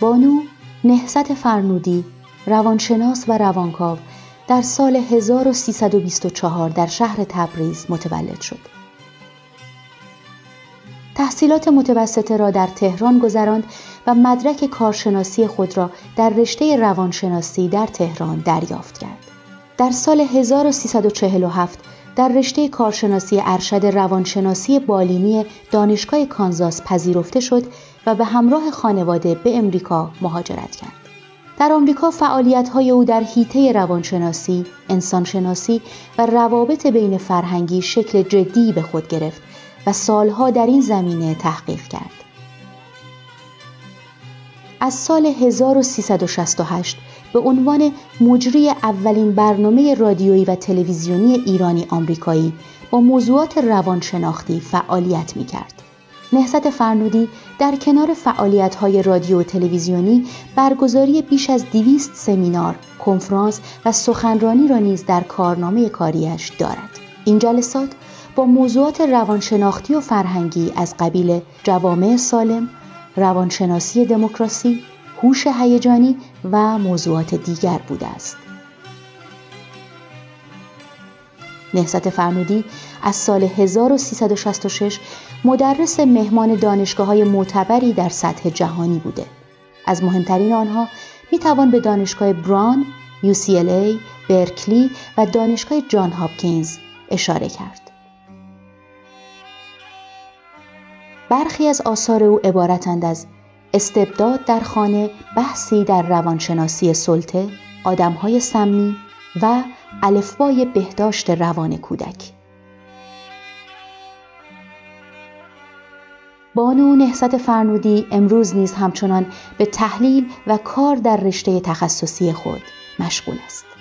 بانو نهضت فرنودی، روانشناس و روانکاو، در سال 1324 در شهر تبریز متولد شد. تحصیلات متوسطه را در تهران گذراند و مدرک کارشناسی خود را در رشته روانشناسی در تهران دریافت کرد. در سال 1347 در رشته کارشناسی ارشد روانشناسی بالینی دانشگاه کانزاس پذیرفته شد و به همراه خانواده به امریکا مهاجرت کرد. در آمریکا فعالیت‌های او در حیطه روانشناسی، انسانشناسی و روابط بین فرهنگی شکل جدی به خود گرفت و سالها در این زمینه تحقیق کرد. از سال 1368 به عنوان مجری اولین برنامه رادیویی و تلویزیونی ایرانی آمریکایی با موضوعات روانشناختی فعالیت می‌کرد. نهضت فرنودی در کنار فعالیت‌های رادیو و تلویزیونی برگزاری بیش از 200 سمینار، کنفرانس و سخنرانی را نیز در کارنامه کاریش دارد. این جلسات با موضوعات روانشناختی و فرهنگی از قبیل جوامع سالم، روانشناسی دموکراسی، هوش هیجانی و موضوعات دیگر بوده است. نهضت فرنودی از سال 1366 مدرس مهمان دانشگاه‌های معتبری در سطح جهانی بوده. از مهمترین آنها میتوان به دانشگاه براون، UCLA، برکلی و دانشگاه جان هاپکینز اشاره کرد. برخی از آثار او عبارتند از استبداد در خانه، بحثی در روانشناسی سلطه، آدم‌های سمی و الفبای بهداشت روان کودک. بانو نهضت فرنودی امروز نیز همچنان به تحلیل و کار در رشته تخصصی خود مشغول است.